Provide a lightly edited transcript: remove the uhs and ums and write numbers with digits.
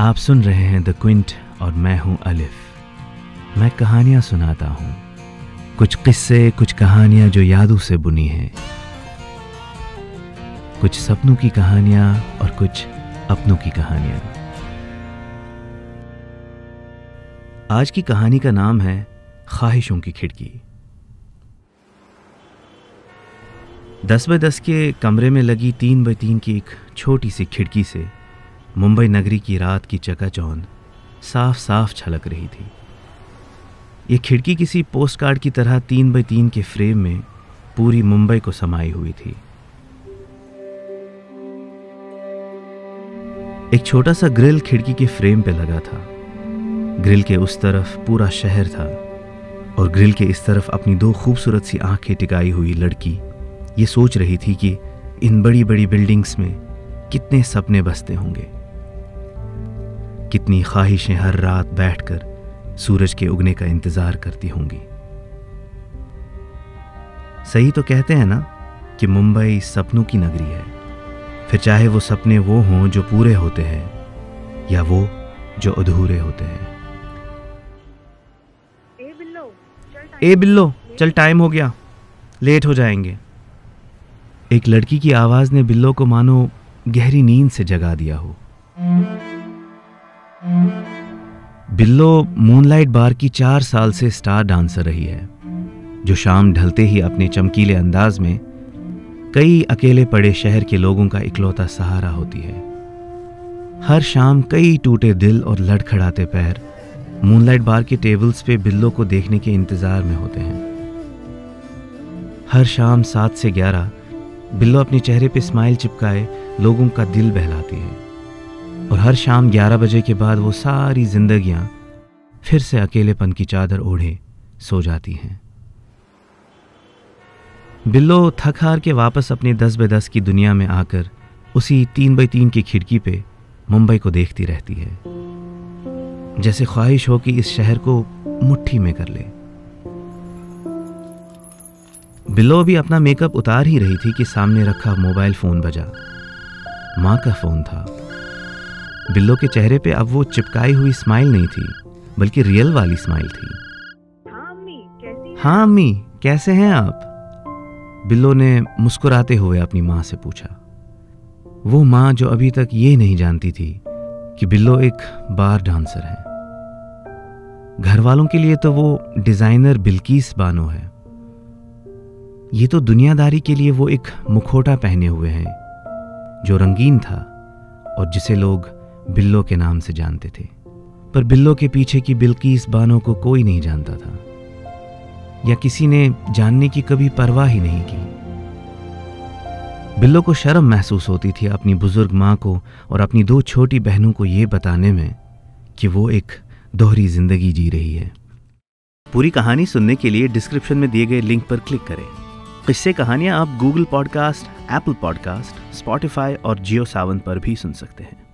आप सुन रहे हैं द क्विंट और मैं हूं अलिफ। मैं कहानियां सुनाता हूं, कुछ किस्से, कुछ कहानियां जो यादों से बुनी हैं, कुछ सपनों की कहानियां और कुछ अपनों की कहानियां। आज की कहानी का नाम है ख्वाहिशों की खिड़की। 10x10 के कमरे में लगी 3x3 की एक छोटी सी खिड़की से मुंबई नगरी की रात की चकाचौंध साफ साफ छलक रही थी। ये खिड़की किसी पोस्टकार्ड की तरह 3x3 के फ्रेम में पूरी मुंबई को समाई हुई थी। एक छोटा सा ग्रिल खिड़की के फ्रेम पे लगा था। ग्रिल के उस तरफ पूरा शहर था और ग्रिल के इस तरफ अपनी दो खूबसूरत सी आंखें टिकाई हुई लड़की ये सोच रही थी कि इन बड़ी बड़ी बिल्डिंग्स में कितने सपने बसते होंगे, कितनी ख्वाहिशें हर रात बैठकर सूरज के उगने का इंतजार करती होंगी। सही तो कहते हैं ना कि मुंबई सपनों की नगरी है, फिर चाहे वो सपने वो हों जो पूरे होते हैं या वो जो अधूरे होते हैं। ए बिल्लो चल टाइम हो गया, लेट हो जाएंगे। एक लड़की की आवाज ने बिल्लो को मानो गहरी नींद से जगा दिया हो। बिल्लो मूनलाइट बार की 4 साल से स्टार डांसर रही है, जो शाम ढलते ही अपने चमकीले अंदाज में कई अकेले पड़े शहर के लोगों का इकलौता सहारा होती है। हर शाम कई टूटे दिल और लड़खड़ाते पैर मूनलाइट बार के टेबल्स पे बिल्लो को देखने के इंतजार में होते हैं। हर शाम 7 से 11 बिल्लो अपने चेहरे पे स्माइल चिपकाए लोगों का दिल बहलाती है और हर शाम 11 बजे के बाद वो सारी जिंदगियां फिर से अकेलेपन की चादर ओढ़े सो जाती हैं। बिल्लो थक हार के वापस अपने 10x10 की दुनिया में आकर उसी 3x3 की खिड़की पे मुंबई को देखती रहती है, जैसे ख्वाहिश हो कि इस शहर को मुट्ठी में कर ले। बिल्लो भी अपना मेकअप उतार ही रही थी कि सामने रखा मोबाइल फ़ोन बजा। माँ का फ़ोन था। बिल्लो के चेहरे पे अब वो चिपकाई हुई स्माइल नहीं थी, बल्कि रियल वाली स्माइल थी। हाँ अम्मी कैसे हैं आप? बिल्लो ने मुस्कुराते हुए अपनी माँ से पूछा। वो माँ जो अभी तक ये नहीं जानती थी कि बिल्लो एक बार डांसर है। घर वालों के लिए तो वो डिज़ाइनर बिल्किस बानो है। ये तो दुनियादारी के लिए वो एक मुखौटा पहने हुए हैं जो रंगीन था और जिसे लोग बिल्लो के नाम से जानते थे, पर बिल्लो के पीछे की बिल्किस बानो को कोई नहीं जानता था या किसी ने जानने की कभी परवाह ही नहीं की। बिल्लो को शर्म महसूस होती थी अपनी बुजुर्ग माँ को और अपनी 2 छोटी बहनों को ये बताने में कि वो एक दोहरी जिंदगी जी रही है। पूरी कहानी सुनने के लिए डिस्क्रिप्शन में दिए गए लिंक पर क्लिक करें। किस्से कहानियाँ आप Google podcast, Apple podcast, Spotify और जियो सावन पर भी सुन सकते हैं।